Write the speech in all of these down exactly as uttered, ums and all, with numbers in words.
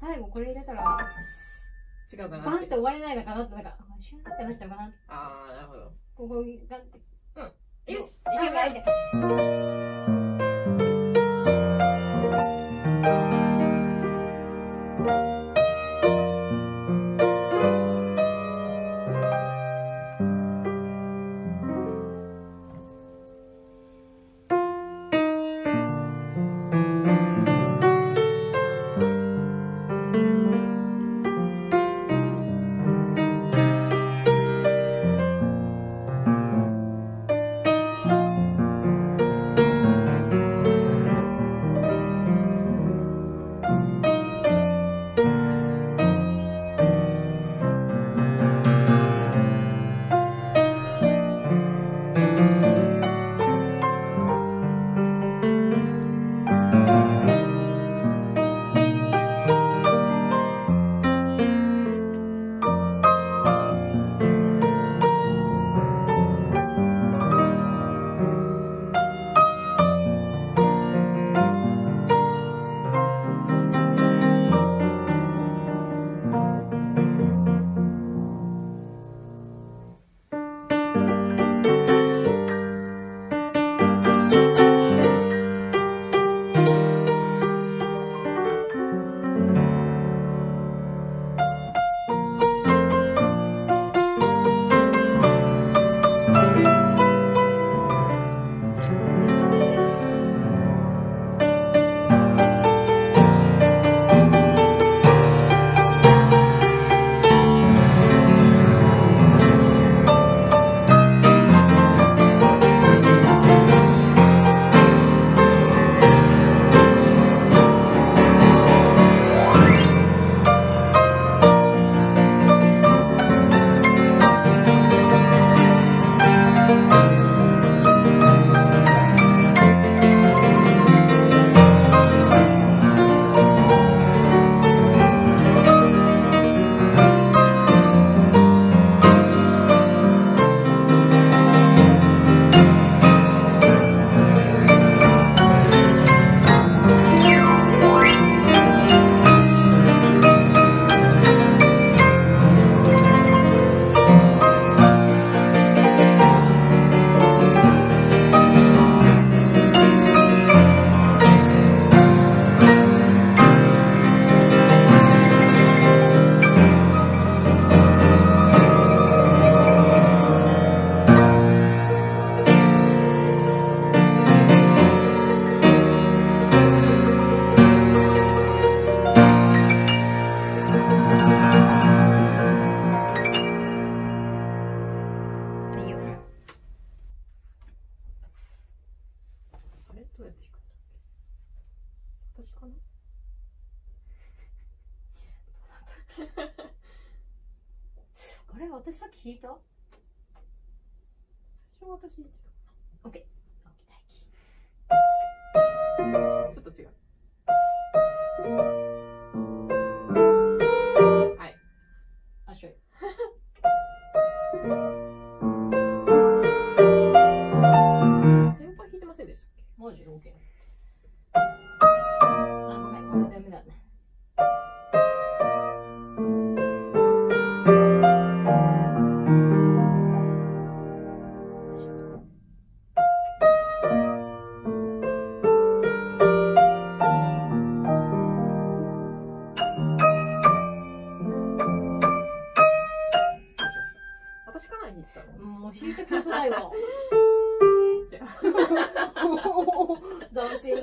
最後これ入れたら違うかな、バンって終われないのかなって、なんかシューってなっちゃうかな。ああ、なるほど。ここにガンって、うん、よし、いけばいいね。 하나?あれ私さっき引いた最初私引いてた OK 起きたいきちょっと違うはいあっしょい先輩引いてませんでしたっけマジで OK あ、ごめんごめんダメだねもう弾いてくないわ。斬新。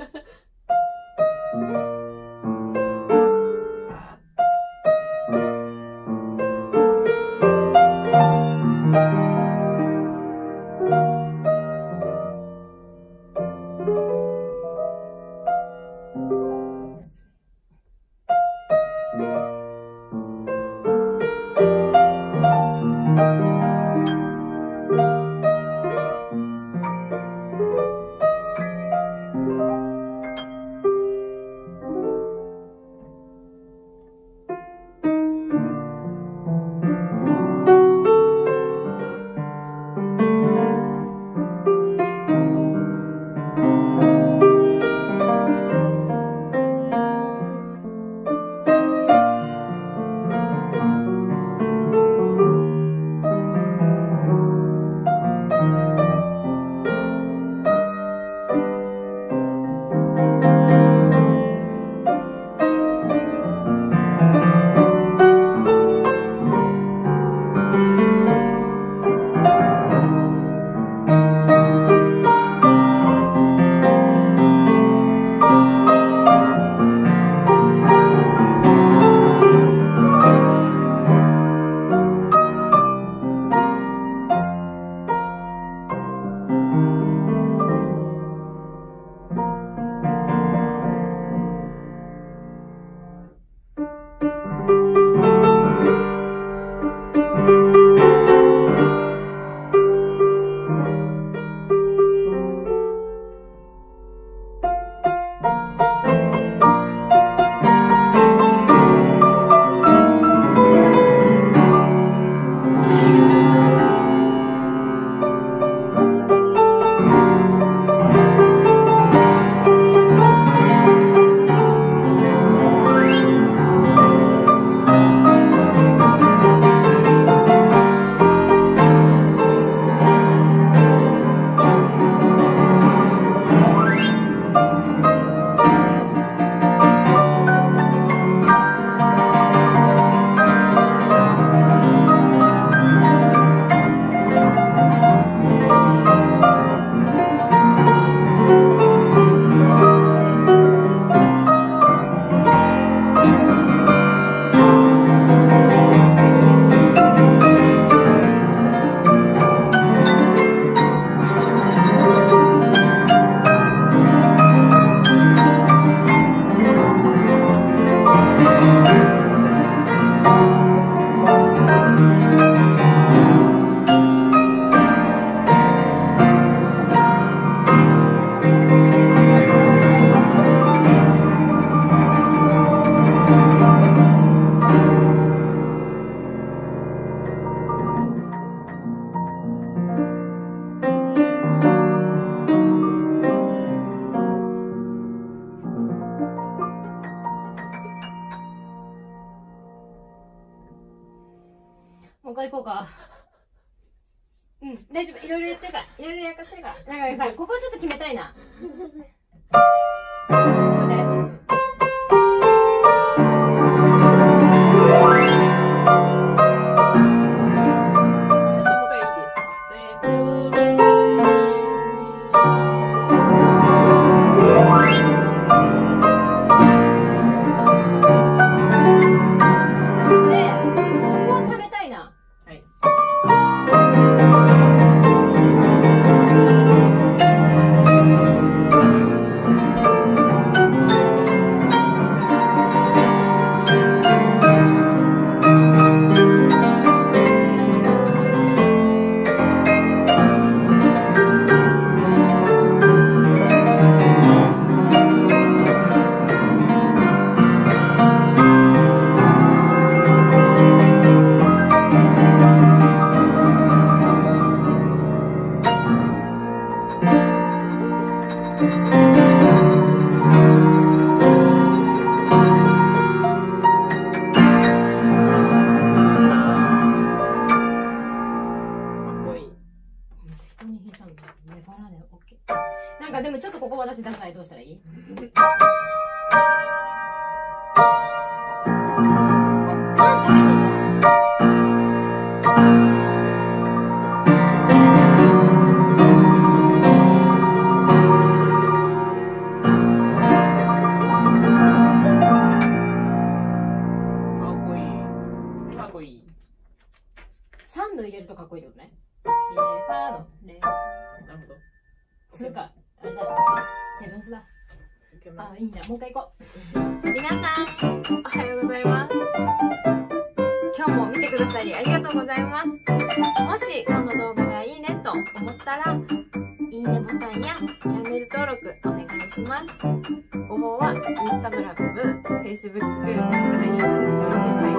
もう一回行こうか。うん、大丈夫。いろいろやってるから。いろいろやかせるから。なんかさ、ここちょっと決めたいな。それで。いいな、もう一回行こう。皆さん、おはようございます。今日も見てくださりありがとうございます。もしこの動画がいいねと思ったら、いいねボタンやチャンネル登録お願いします。ご応募はインスタグラム、Facebook、ライン、ウェブサイト、メ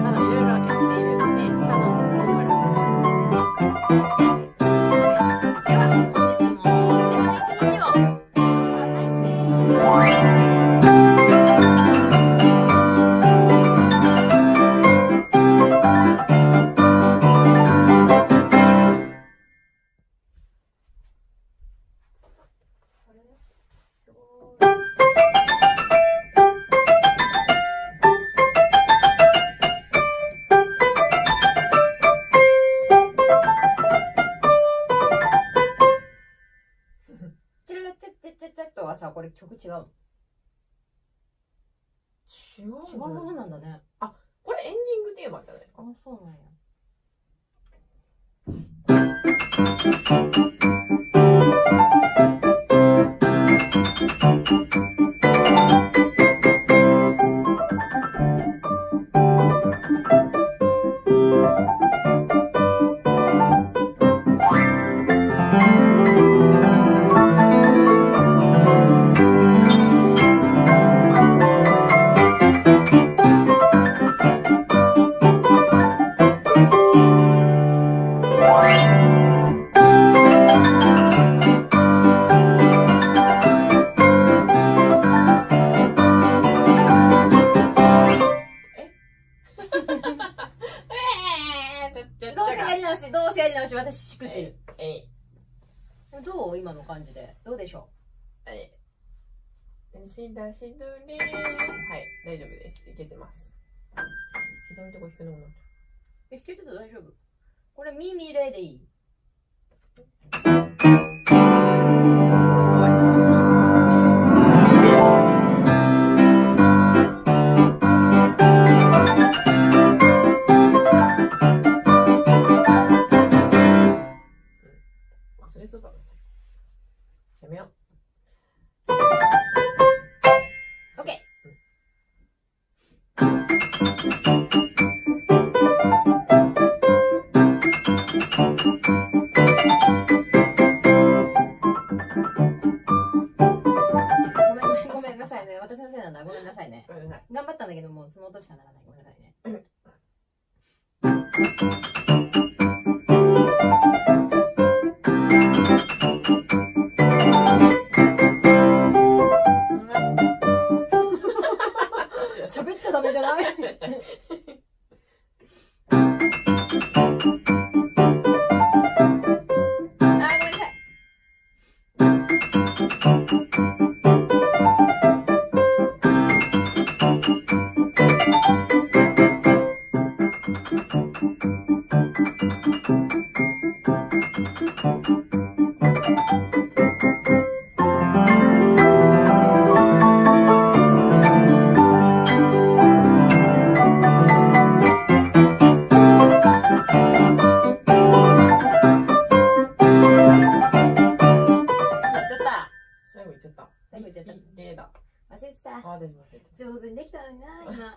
ールなどいろいろやっているので、下の概要欄を。これ曲違う違うものなんだね。あ、これエンディングテーマじゃないですか。あ、そうなんや。どう今の感じでどうでしょう。はい、しだしどり、はい、大丈夫です。いけてます。左とこ弾けなくなった。え、弾けてた。大丈夫。これミミレでいい。やめよう。オッケー。ごめんなさいね。私のせいなんだ。ごめんなさいね。ごめんなさい。頑張ったんだけど、もうその音しかならない。ごめんなさいね。喋っちゃダメじゃない？上手にできたのにな、今。